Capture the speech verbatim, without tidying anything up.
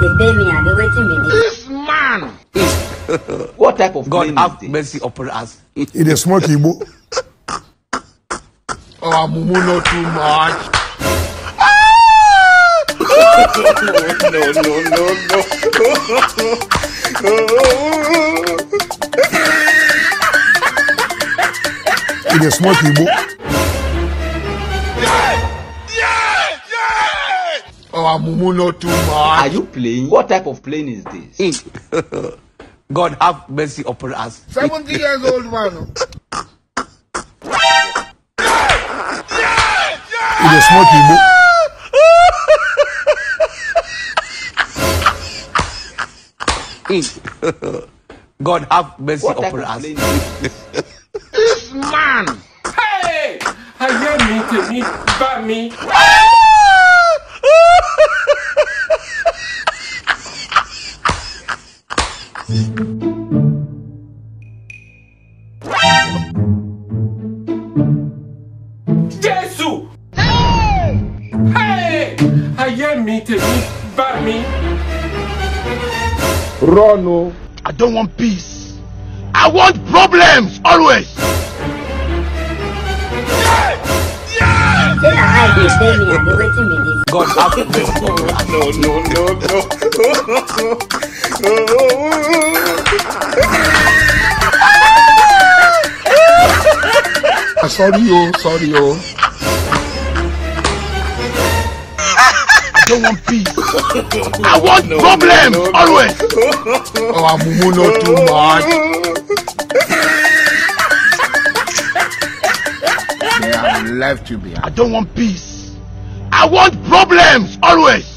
They pay me and they waiting me. This man is what type of God have mercy upon us? It is smoky boo. Oh, mumu, not too much. no, no, no, no. It is smoky boo. Oh, mumu, not too much. Are you playing? What type of plane is this? God have mercy upon us. Seventy years old man. It is smoky boo. God have mercy upon us. This man. Hey, I hear me, to me, but me. Jesus. Hey, hey, I hear me, to me, but me. Rono, I don't want peace. I want problems always. Yes! Yes! Yes! God have mercy. No, no, no, no. uh, sorry, oh, sorry, oh. I don't want peace. I want no, problems no, no, no. always. Oh, I'm mumu not too much. They have left you behind. I don't want peace. I want problems always.